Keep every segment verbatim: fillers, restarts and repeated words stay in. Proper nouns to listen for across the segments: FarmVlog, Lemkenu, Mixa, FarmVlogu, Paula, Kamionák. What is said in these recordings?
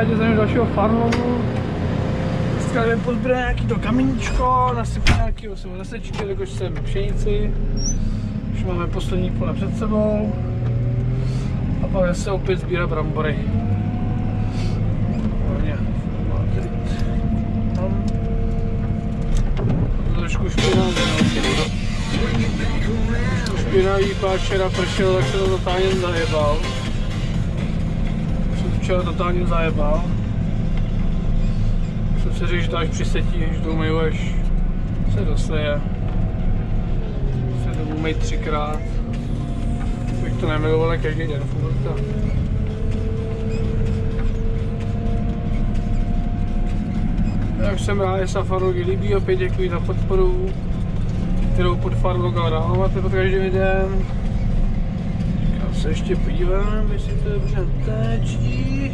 rádi za mě dalšího FarmVlogu. Dneska jdeme pozbrat nějaký to kamíníčko, nasypu nějakého jsem zasečky, jakož jsem pšenici. Už máme poslední pole před sebou. A pak se opět sbírá brambory. Trošku špinavý, špinavý páčera pršel, tak se to totálně zajebal. Jsem včera totálně zajebal. Jsem si řekl, že to až přisetí, až to umýjuješ, se doseje. Se to umýj třikrát. Bych to nemiloval každý den. Já už jsem rád, že se FarmVlogy líbí, opět děkuji za podporu, kterou pod FarmVlogama dáváte pod každým videem. Já se ještě podívám, jestli to dobře tečí.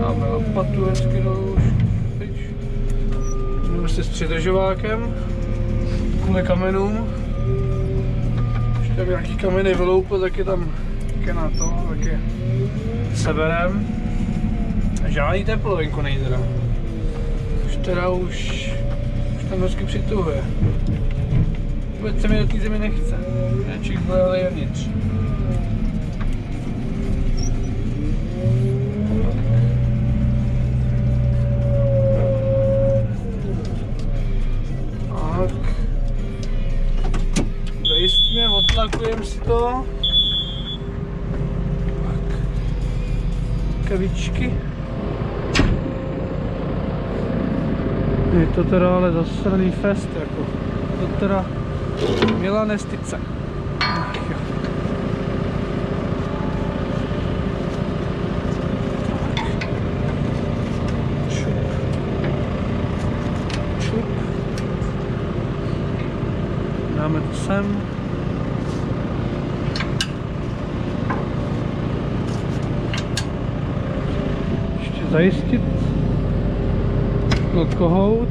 Dáme lopatu hezky dolů. S přidržovákem kvůli kamenům. Ještě tam nějaký kameny vyloupil, tak je tam také na to, tak je seberem. Žádný teplo venku nejde. Už teda už, už tam hezky přituhuje. Vůbec se mi do té zemi nechce. Nečík vlejeli jevnitř. Odtlakujem si to. Tak. Kavičky. Je to teda ale zasraný fest jako. To teda měla nestice. Čup. Dáme to sem. Zajistit od kohout.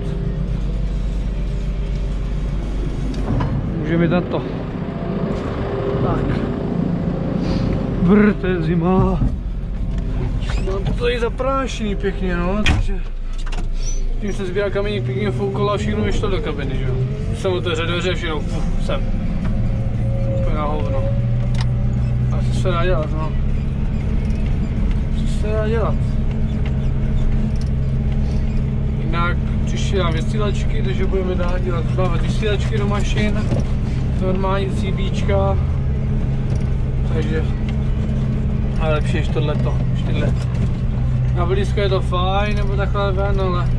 Můžeme dát to. Tak. Brr, to je zima. Mám to tady zaprášený pěkně, no, takže tím se sbírá kameník pěkně foukol a všechno vyšlo do kabiny, že jo. Jsem otevřel dveře, všechno, puf, sem. Úplně na hovno. A co se dá dělat, no. Co se dá dělat? Jinak příště dám vysílačky, takže budeme dát dělat dávat vysílačky do mašin, normální cíbíčka, takže a lepší než tohleto, čtyřleto. Na blízko je to fajn, nebo takhle ven, ale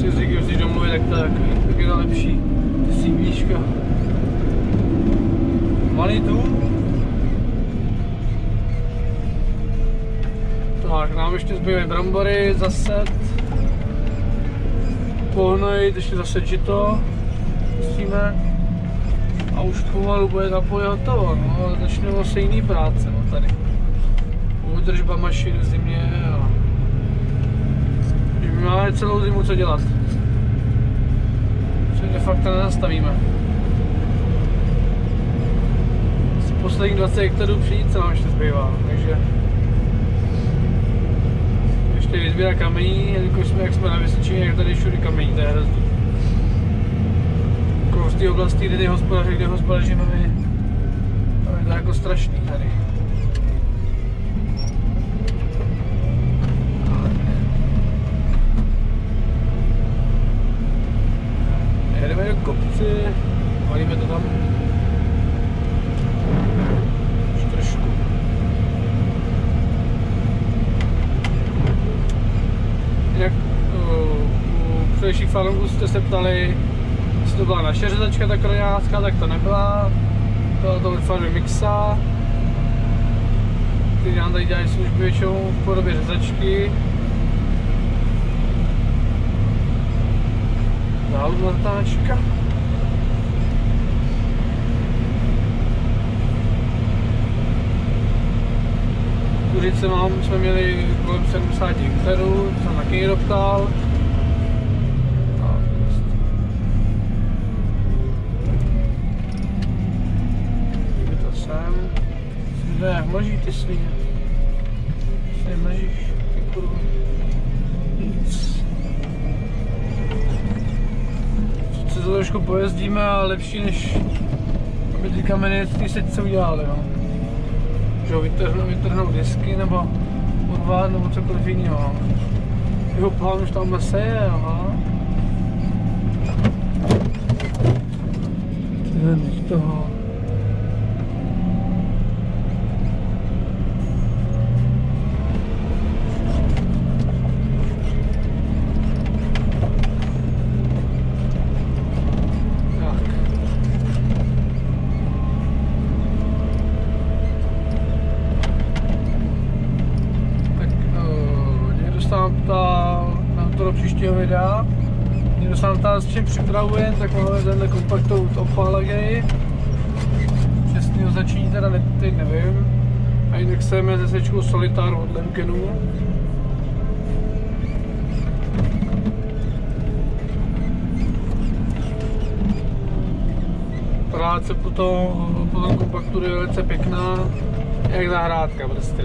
si říkám, když domluvit, tak to je, tak je to lepší cíbíčka. Malý tu. Tak, nám ještě zbývají brambory, zaset. Pohnojit, ještě zase žito, pustíme a už pomalu bude napoje hotovo, no, začneme se jiný práce, no, tady. Údržba mašin v zimě a my máme celou zimu co dělat, co de facto nezastavíme. Z posledních dvaceti hektarů pšenice nám ještě zbývá, takže ještě vyzběra kamení, jelikož jsme, jak jsme na Vysočině, jak tady všude kamení, to je hrozný. Jako z té oblasti, kde hospodaři, kde hospodaříme my, to je to jako strašný tady. Jedeme do kopci, valíme to tam. V předešlých FarmVlogů jste se ptali, jestli to byla naše řezačka ta krojářská, tak to nebyla. Byla to od farmy Mixa, který nám tady dělají služby většinou v podobě řezačky. Záhodná natáčka. kuřice mám, jsme měli kolem sedmdesát hektarů, jsem taky někdo ptal. Kdyby to sem. Jde jak mlží ty svině. Ty nemlžíš, ty kurva. Nic. Sice to trošku pojezdíme, ale lepší než aby ty kameny v té setce udělali. No. Vytrhnout vytrhnou disky nebo odvát nebo cokoliv jiného. Jeho plán už tamhle seje, aha. Tyhle toho. Videa. Někdo se nám ptá, s čím připravuje, tak máme tenhle kompaktovou od Paula. Přesný označení teda ne, teď nevím. A jinak sejeme ze sečkou solitáru od Lemkenu. Práce po tom kompaktu je velice pěkná, jak zahrádka prostě.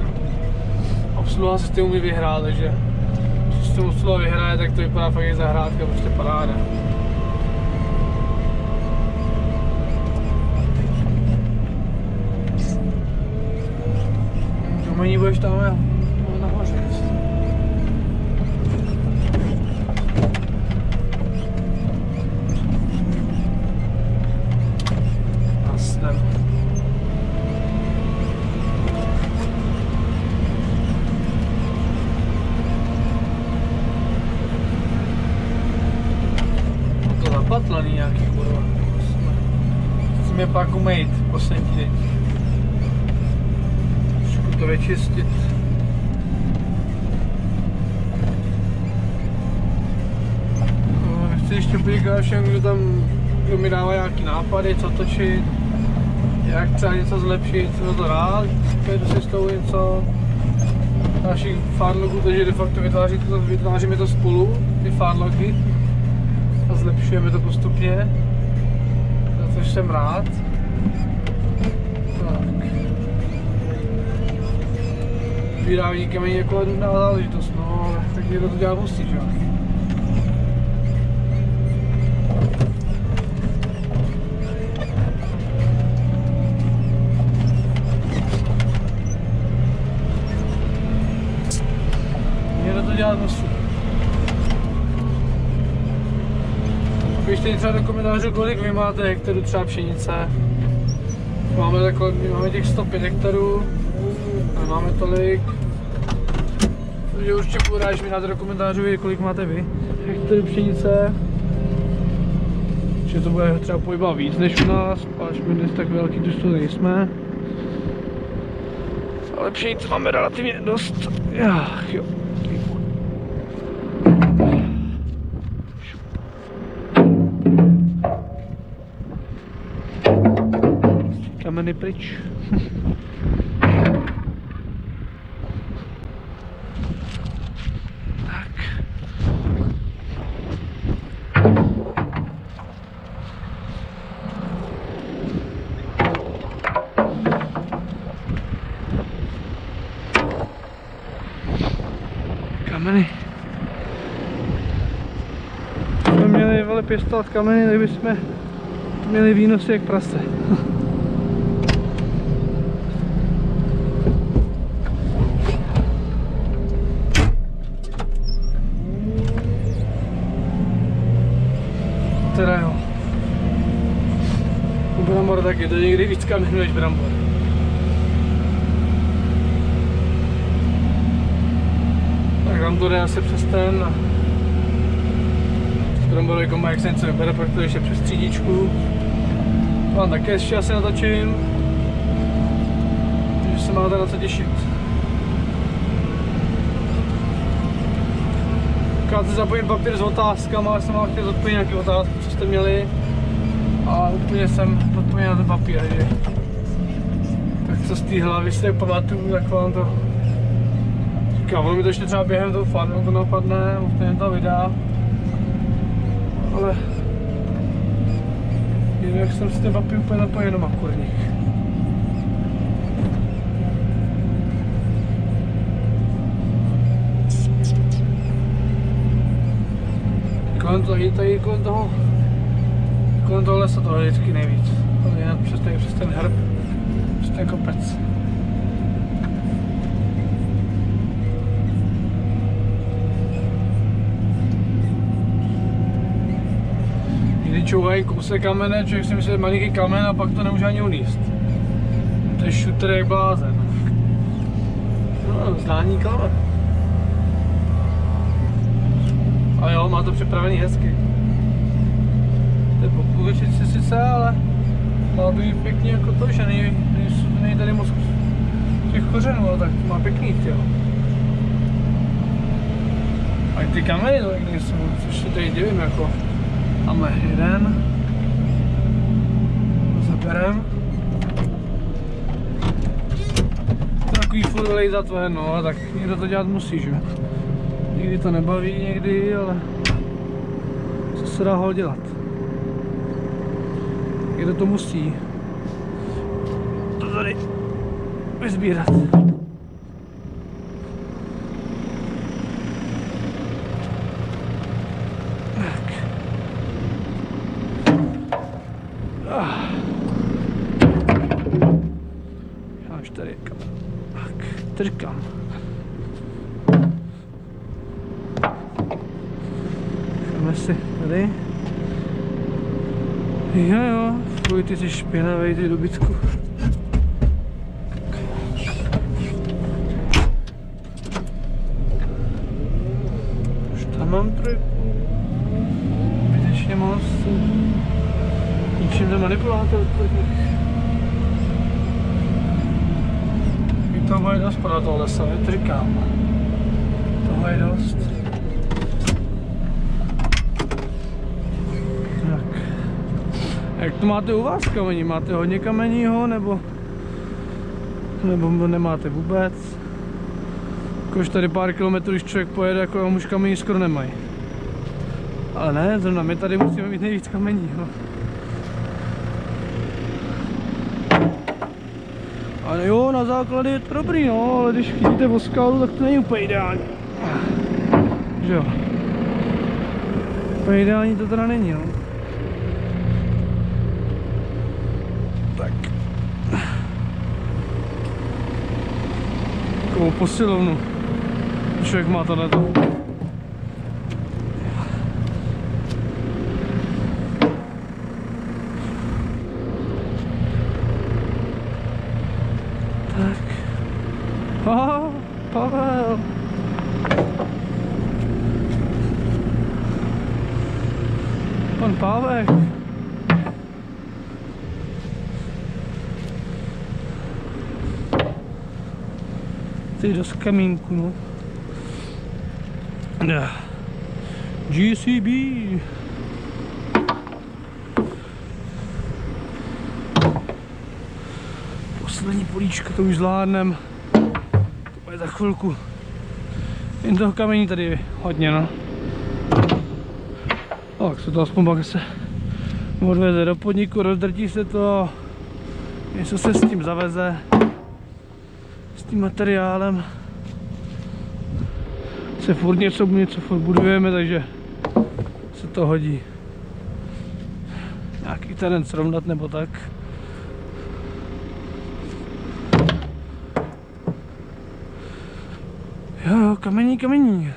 Obsluha se s tím umí vyhrát, takže když se musela vyhraje, tak to vypadá fakt jak zahrádka, prostě paráda. Domení budeš tam nahoře. Patlaný nějaký kurva. Musíme pak umýt poslední den. Trošku to vyčistit. Chci ještě poděkovat všem, kdo tam kdo mi dává nějaký nápady, co točit, jak třeba něco zlepšit, co to rád, když si s tou něco. Našich FarmVlogů, takže de facto vytváříme to spolu, ty FarmVlogy. A zlepšujeme to postupně, za což jsem rád. Tak. Vyrávání kamení jako ledná záležitost, no, tak někdo to dělá musí, že? Někdo to dělá musí. Pište třeba do komentářů, kolik vy máte hektarů třeba pšenice. Máme, takhle, máme těch sto pět hektarů, nemáme tolik. Takže určitě budu rád, že mi dáte do komentářů, kolik máte vy hektarů pšenice. Že to bude třeba pohyba víc než u nás, až my dnes tak velký tu nejsme. Ale pšenice máme relativně dost. Ach, jo. Kameny pryč. Tak. Kameny. Kdybychom měli vole pěstovat kameny, tak bychom měli výnosy jak prase. Tak je to někdy víc kamenů než brambor. Tak brambor je asi přes ten. Bramborový kombajk se něco vybere, protože ještě přes třídičku. To vám také ještě asi natočím. Takže se máte na co těšit. Krátce si zapojím papír s otázkama, jestli jsem vám chtěl zodpovědět nějaké otázky, co jste měli. A úplně jsem odpověděl na ten papír, že? Tak co z té hlavy si pamatuju, tak vám to říkám, ono mi to ještě třeba během toho farmu napadne, během toho videa. Ale jinak jsem si ty vapy úplně napojenou na kurník. Kolem toho, tady kolem toho, kolem toho lesa toho je vždycky nejvíc. Jen přes, ten, přes ten hrb, přes ten kopec. Když čouhají kousek kamene, člověk si myslí, že malinký kamen a pak to nemůže ani uníst. To je šutr jak blázen. No, znání kamen. A jo, má to připravený hezky. To je po půlčici sice, ale má být pěkně jako to, že nej, nej, nej tady moc těch kořenů, ale tak má pěkný tělo. A ty kameny to jak nejsou, což se tady divím jako. Máme jeden. Zaberem. Takový furt lejzat ven, no ale tak někdo to dělat musí, že? Někdy to nebaví někdy, ale co se dá ho dělat? Někdo to musí to tady vyzbírat. Tak. Já už tady tak, trkám. Tady. Jo jo, fuj, ty jsi špinavej, ty dobytku. Už tam mám trojku. Zbytečně moc. Ničím to manipuláte od těch. I toho je dost podle toho lesa, vytrkám. Toho je dost. Jak to máte u vás kamení? Máte hodně kameního, nebo, nebo nemáte vůbec? Jakož tady pár kilometrů, když člověk pojede, jako už kamení skoro nemají. Ale ne, zrovna my tady musíme mít nejvíc kameního. Ale jo, na základy je to dobrý, no, ale když chytíte o skalu, tak to není úplně ideální. Že jo? Úplně ideální to teda není, no. Takovou posilovnu. Člověk má tohleto. Tak. Aha, Pavel. Pan Pávek. Ty do kamínku, no. G C B. Poslední políčka, to už zvládnem. To bude za chvilku. Jen toho kamení tady je hodně, no. Tak se to aspoň pak se odveze do podniku, rozdrtí se to. Něco se s tím zaveze. Tím materiálem se furt něco, něco furt budujeme, takže se to hodí nějaký terén srovnat nebo tak. Jo jo, kamení, kamení.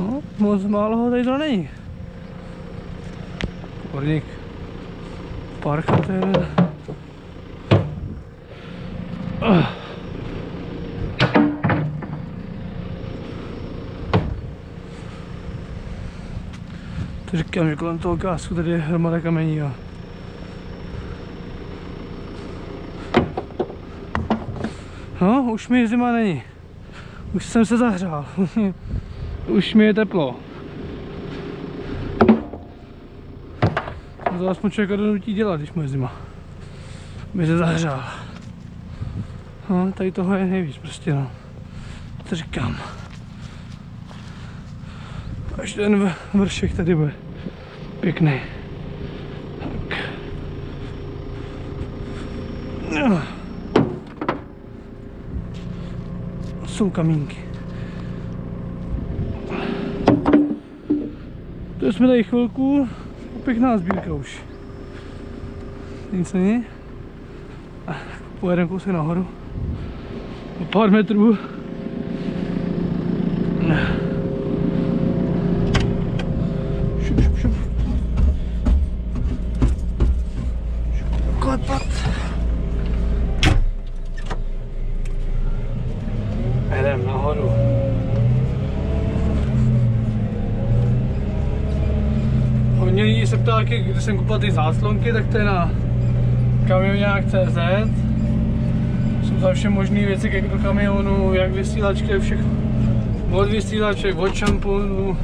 No, moc málo ho tady to není. Korník. Parka to je. To říkám, že kolem toho kásku tady je hromada kamení. Jo. No, už mi zima není. Už jsem se zahřál. Už mi je teplo. To aspoň člověka donutí dělat, když mu je zima. Aby se zahřál. No, tady toho je nejvíc prostě, no. To říkám. Až ten vršek tady bude pěkný. Tak. No. Jsou kamínky. To jsme tady chvilku, pěkná sbírka už. Nic není. Pojedeme kousek nahoru. O pár metrů. Šup, šup, šup. Klepat. Jedeme nahoru. Hodně lidí se ptá, když jsem koupil ty záslonky, tak to je na Kamionák tečka cé zet. Jsou tam vše možné věci ke kamionu, jak vysílačky, všechno. Od vysílaček, od šamponů,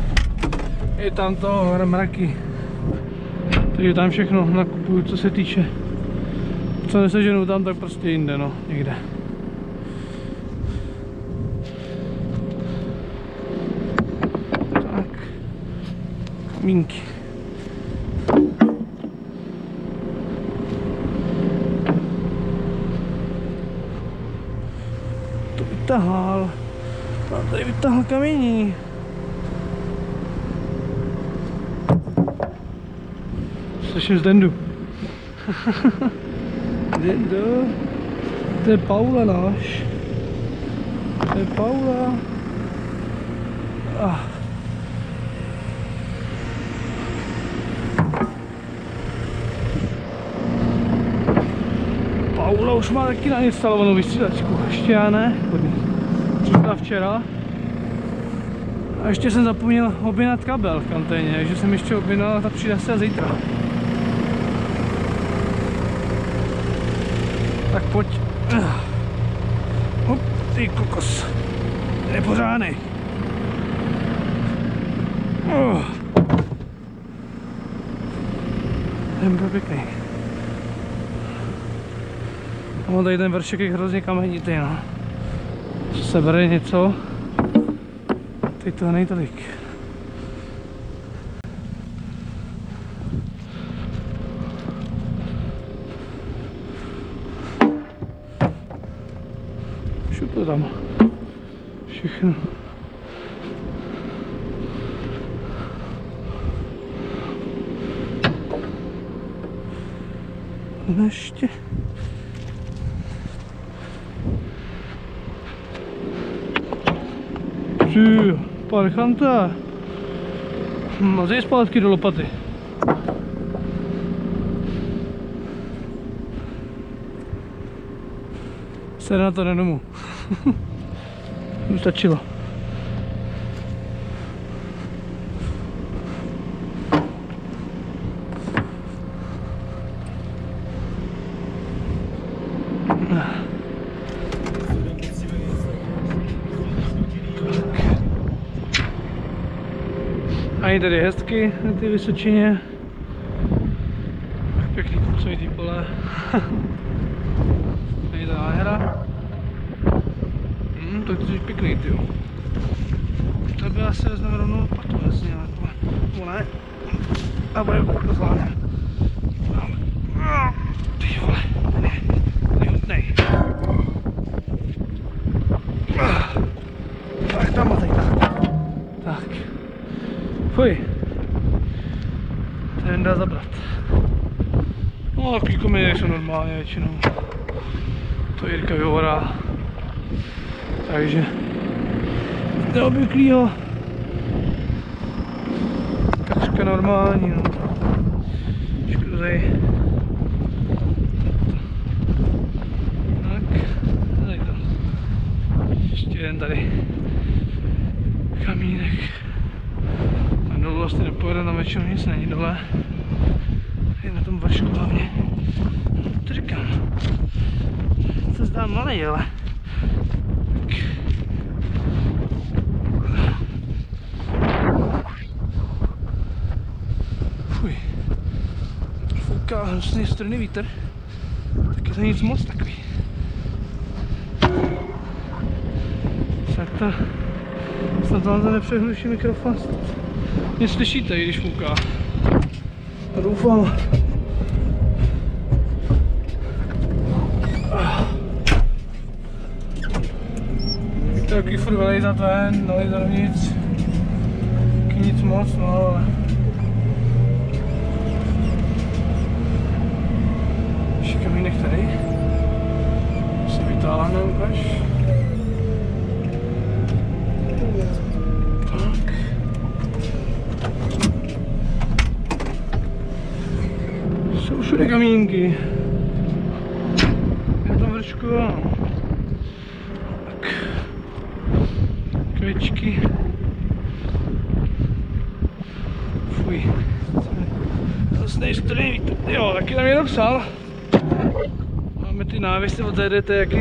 je tam to mraky. Takže tam všechno nakupuju, co se týče. Co neseženu tam, tak prostě jinde, no, někde. Tak. Mínky. Vytahal, mám tady vytahal kamení. Slyším z Dendu. Dendu. To je Paula náš. To je Paula. Ah. Paula už má taky nainstalovanou vysílačku, ještě já ne, přišla včera a ještě jsem zapomněl objednat kabel v kanténě, takže jsem ještě objednal a ta přijde se zítra. Tak pojď. Hop, ty kokos, nepořádnej. Ten byl pěkný. No, tady ten vršek je hrozně kamenitý, no. Sebere něco. Teď to není tolik. Šup to tam. Všechno. Ještě. Ty, parchanta. Mazej zpátky do lopaty. Sede na to na domů. Už stačilo. Ani tady hezky na té Vysočině. Tak pěkný kupcovitý pole. Tady je ta náhra. Hmm, to je totiž pěkný, tyjo. To by asi vezmeme rovnou patu, jasně, ale to ne. A bude to zvládne. Ty vole, ten je, ten je hutnej. Tak tam a tady tak. Tak. Fuj, ten dá zabrat. No, takový komedy jsou normálně většinou. To Jirka vyhodá. Takže neobvyklýho. Kačka normální, no. Škruzej. Tak, tady to. Ještě jeden tady. Kamínek. Dolů vlastně nepojede, na většinu nic není dole. Je na tom vršku hlavně. To říkám. To zdá malej, ale... Tak. Fuj. Fouká hnusný strný vítr. Tak je to nic moc takový. to snad vám to nepřehnuší mikrofon. Mě slyšíte, i když fouká. Doufám. Taky furt vylejzat ven, nalejzat dovnitř. Taky nic moc, no ale... Ještě kamínek tady. Se vytáhne, ukaž. Tak. Jsou všude kamínky. Je tam vršku, kvěčky. Fuj. Zase nejsou tady vítr. Jo, taky tam jenom psal. Máme ty návěsy od té dé té, jaký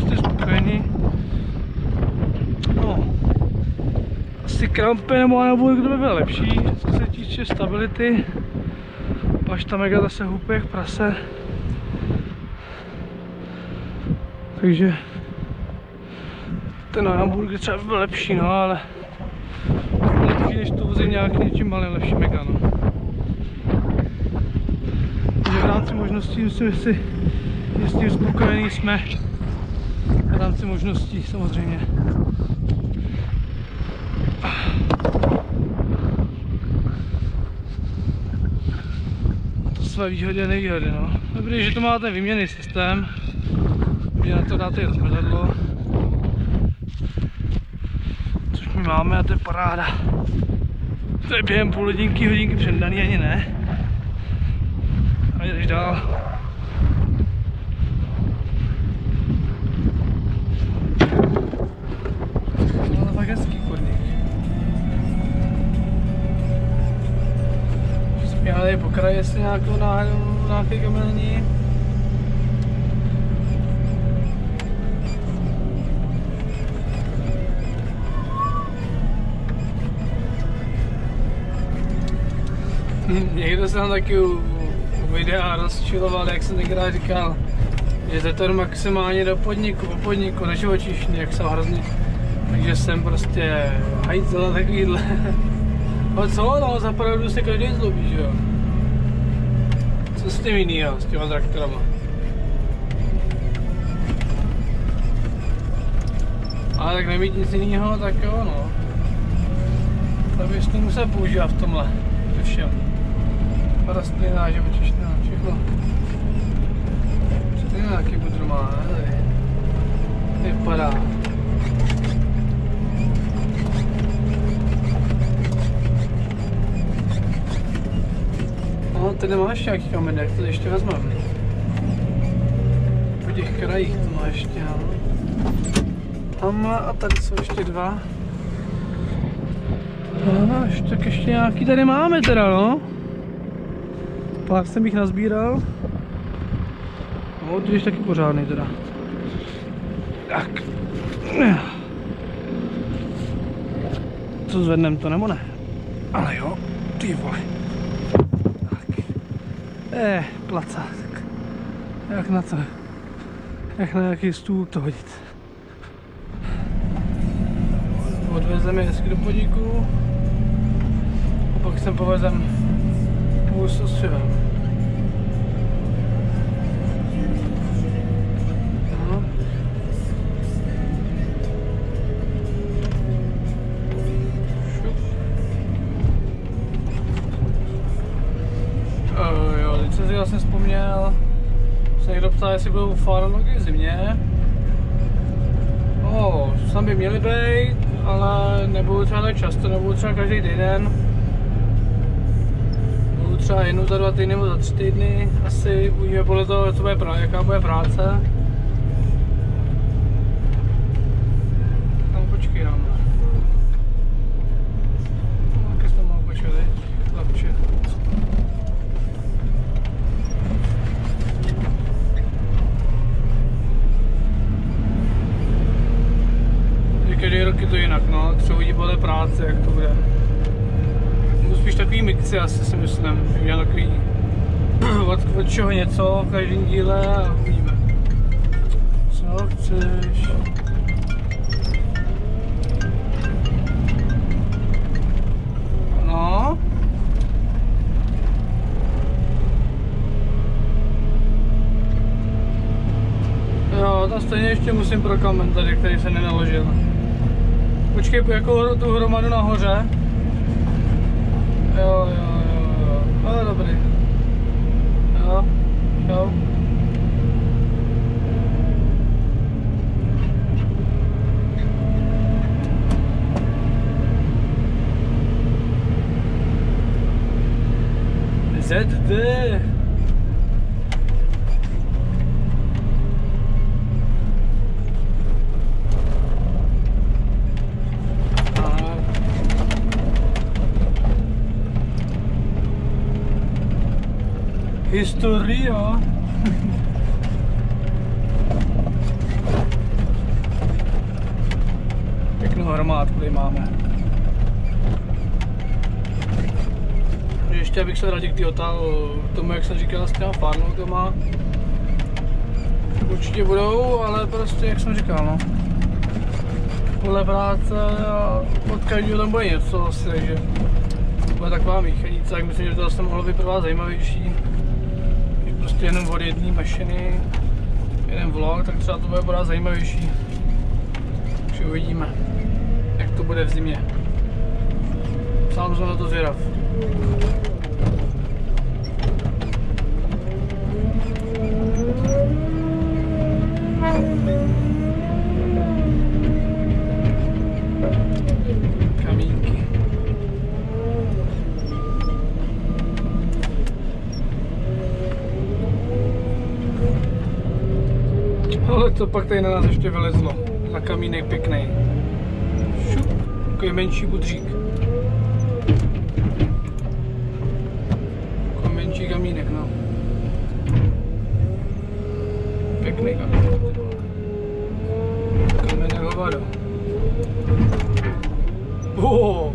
jste spokojení. No. Asi krampy nebo nebo kdo by byl lepší, co se týče stability. Paž tam mega zase hupěch, prase. Takže ten hamburger třeba byl lepší, no, ale lepší než to vozit nějak něčím malým, lepší mega, no. Takže v rámci možností, myslím, jestli s tím spokojení jsme, v rámci možností samozřejmě. To své výhody a nevýhody, no. Dobrý, že to má ten výměnný systém, kdy na to dáte i rozmrzadlo. Máme a to je paráda. To je během půl hodinky, hodinky předdaný, ani ne. A jdeš dál. No, ale tak hezký chodník. Jsme tady po kraji, jestli nějakou náhodou, nějaký kamení. Někdo se tam taky u, u videa rozčiloval, jak jsem někdy říkal, jezete maximálně do podniku, po podniku, na živočišní, jak jsem hrozně. Takže jsem prostě hajzel na takovýhle. No co, no, zapravdu se každý zlobí, že jo? Co s tím jinýho, s těma traktorama? Ale tak nemít nic jinýho, tak jo, no. Tak bych to musel používat v tomhle. Všem. Rastlina, živočišná, všechno. Před jen nějaký budr má, ne? Vypadá. No, ty nemáš nějaký kameny, to ještě vezmeme. Po těch krajích to má ještě, ale... Tamhle a tady jsou ještě dva. No, tak ještě nějaký tady máme teda, no. Pár jsem jich nazbíral. No, to je taky pořádný teda. Tak. Co zvednem to nebo ne? Ale jo, ty vole. Tak. Eh, placák. Jak na to? Jak na nějaký stůl to hodit? Odvezeme hezky do podniku. Pak jsem povezem půl s osivem. No. Uh, jo, licenci jsem vzpomněl. Se někdo ptal, jestli budou FarmVlogu v zimě. No, tam by měli být, ale nebudu třeba tak často, nebudu třeba každý den. Třeba jednou za dva týdny nebo za tři týdny, asi uvidíme podle toho, co bude práce, jaká bude práce. Tam počkej nám. Jaké tam mám počkat, chlapče. Některé roky to jinak, no, třeba uvidí podle práce, jak to bude. Spíš takový mixy, asi si myslím, že měl takový od, od čeho něco v každém díle a uvidíme. Co chceš? udělat a stejně ještě musím pro kamen tady, který se nenaložil. Počkej, jakou tu hromadu nahoře? Jo, jo, jo, jo, ale dobrý. Jo, jo. Z D. Historia. Pěknou hromádku tady máme. Ještě abych se vrátil k, k tomu, jak jsem říkal, s těma farmlogama. Určitě budou, ale prostě, jak jsem říkal, no. Podle práce a od každého tam bude něco asi, takže bude taková míchanice, tak myslím, že to zase mohlo být pro vás zajímavější. Prostě jenom od jedné mašiny, jeden vlog, tak třeba to bude pro vás zajímavější. Takže uvidíme, jak to bude v zimě. Sám jsem na to zvědav. Kamínky. Ale to pak tady na nás ještě vylezlo. Za kamínek pěkný. Šup, takový menší budřík. Kamínek, no. Pěkný kamínek. Kamínek hovado. Oh.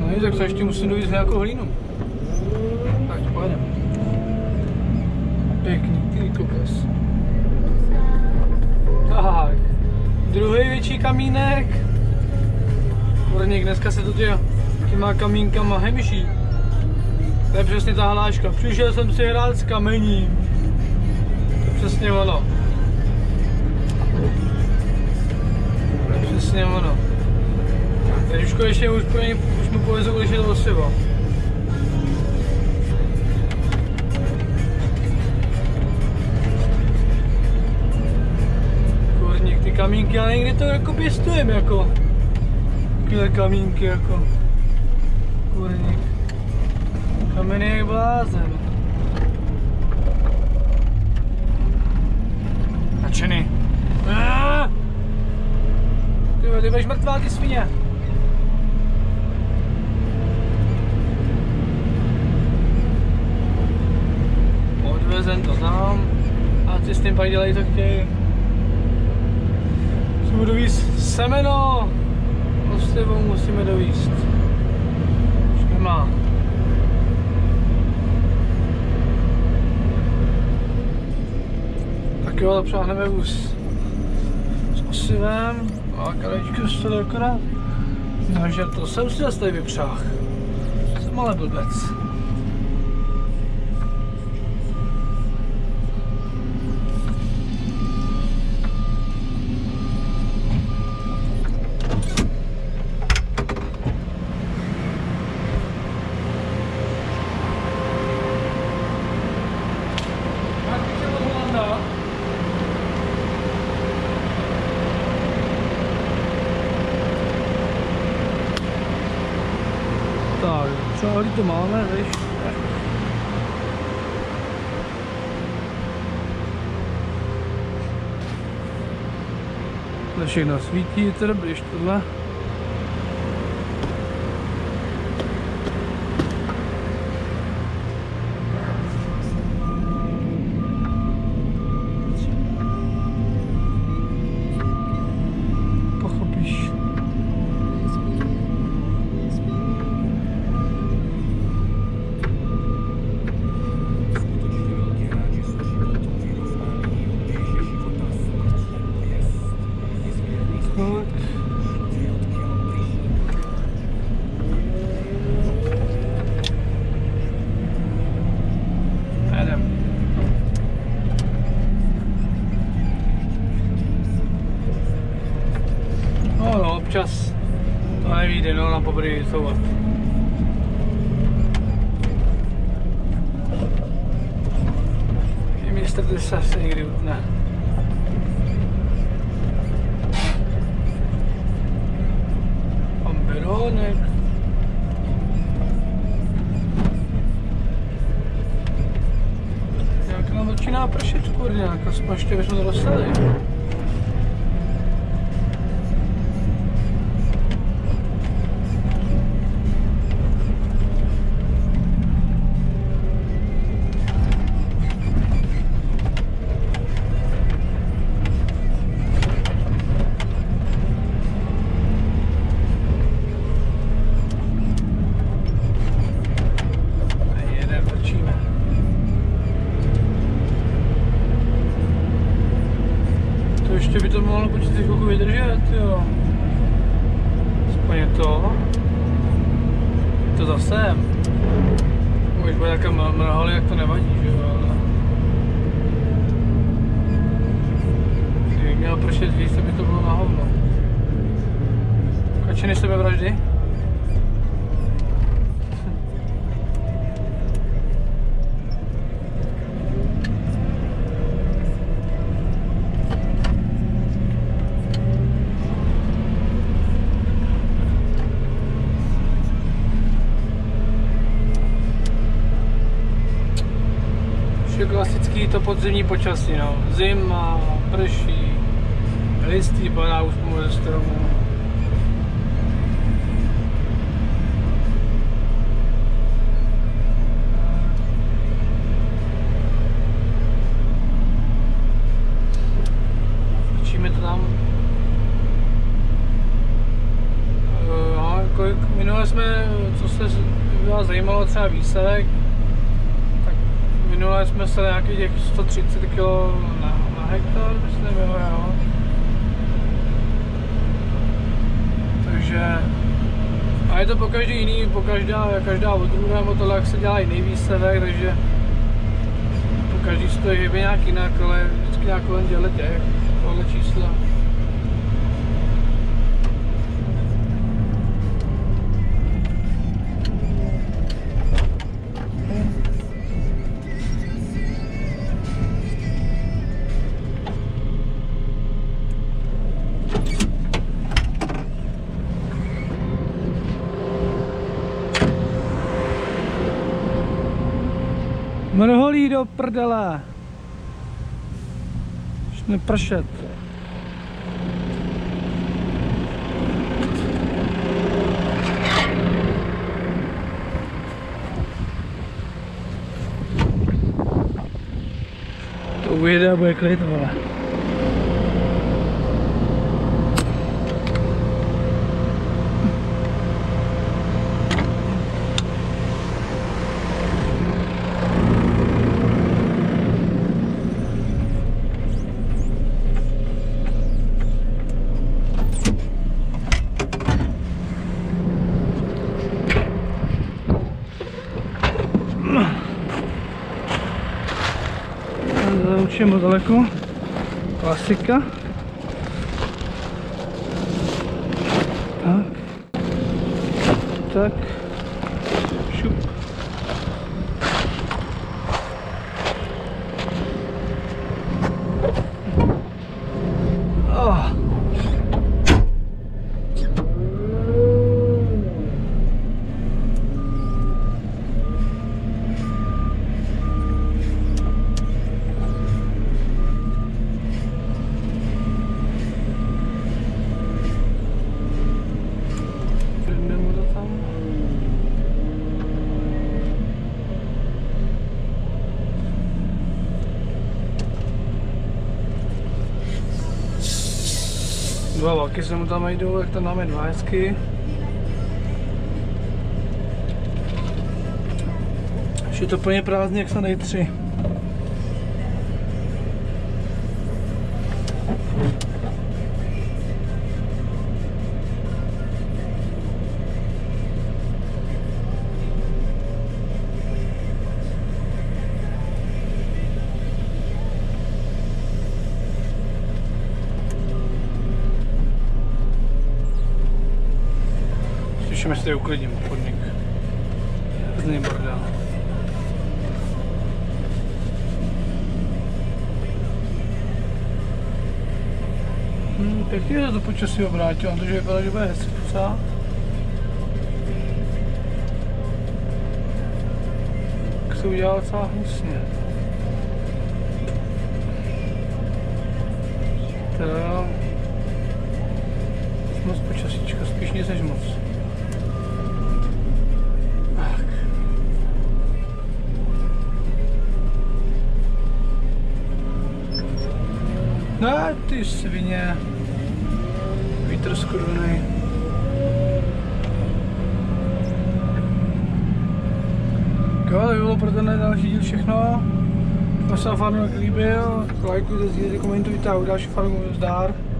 No je, tak se ještě musím dojít s nějakou hlínu. Tak, pojďme. Pěkný, ty kokos. Tak, druhý větší kamínek. Vrněk, dneska se to dělá. Těma kamínkama hemší. To je přesně ta hláška. Přišel jsem si hrát s kamením. To je přesně ono. To je přesně ono. Teď už konečně už, už mu povězu, když je to osivo. Kurník, ty kamínky, ale někdy to jako pěstujem jako. Takové kamínky jako. Kurník. Kamen je blázen. Načený. Tyjo, ty budeš mrtvá, ty svině. Odvezen to tam. A ty s tím pak dělej, co chtějí. Musíme dovíst semeno. S tebou musíme dovíst. Má. Tak jo, zapřáhneme vůz s osivem a krajíčkem se tady akorát. Takže to jsem si zase tady vypřáhl. Jsem ale blbec. To máme, víš? To všechno svítí, teda budeš tohle. Tak. vám poprvé vysouvat. Že ministr Desa se někdy utne. Amberónek. Jak nám začíná pršet, kurňák, aspoň ještě bychom to dostali. Ještě by to mohlo počítej chvilku vydržet, jo. Aspoň je to. Je to zase. Už bude nějaké mrhaly, jak to nevadí, že jo, ale... Kdybych měl pršet víc, by to bylo na hovno. Kačiny sebevraždy? Klasický to podzimní počasí, no. Zima, prší, listy padá už pomalu ze stromu. Točíme to tam. No, kolik, minule jsme, co se vás zajímalo, třeba výsadek. Minule jsme se nějakých těch sto třicet kilogramů na, na hektar, myslím, jo, jo. Takže... A je to po každý jiný, po každá, každá odrůda, nebo tohle, jak se dělá jiný výsledek, takže... Po každý si to jebe nějak jinak, ale vždycky nějak kolem těchto těch, tohle čísla. Mrholí do prdele. Začne pršet. To ujede a bude klid, vole. Zaučíme daleko, klasika. Tak, tak, šup. Oh. Dva vlaky se mu tam jdou, jak tam máme dva hezky. Už je to plně prázdný, jak se dají tři. Všem si tady uklidím podnik. Zný bordel. Hmm, pěkně se to počasí obrátilo, protože vypadá, že bude hezky pucát. Tak se udělal celá hnusně. Teda jo. Moc počasíčka, spíš nic než moc. Tak. No ty svině. Vítr skurvený. Jo, to bylo pro ten další díl všechno. Kdo se vám líbil, lajkujte, sdílejte, komentujte a u dalších farmů zdar.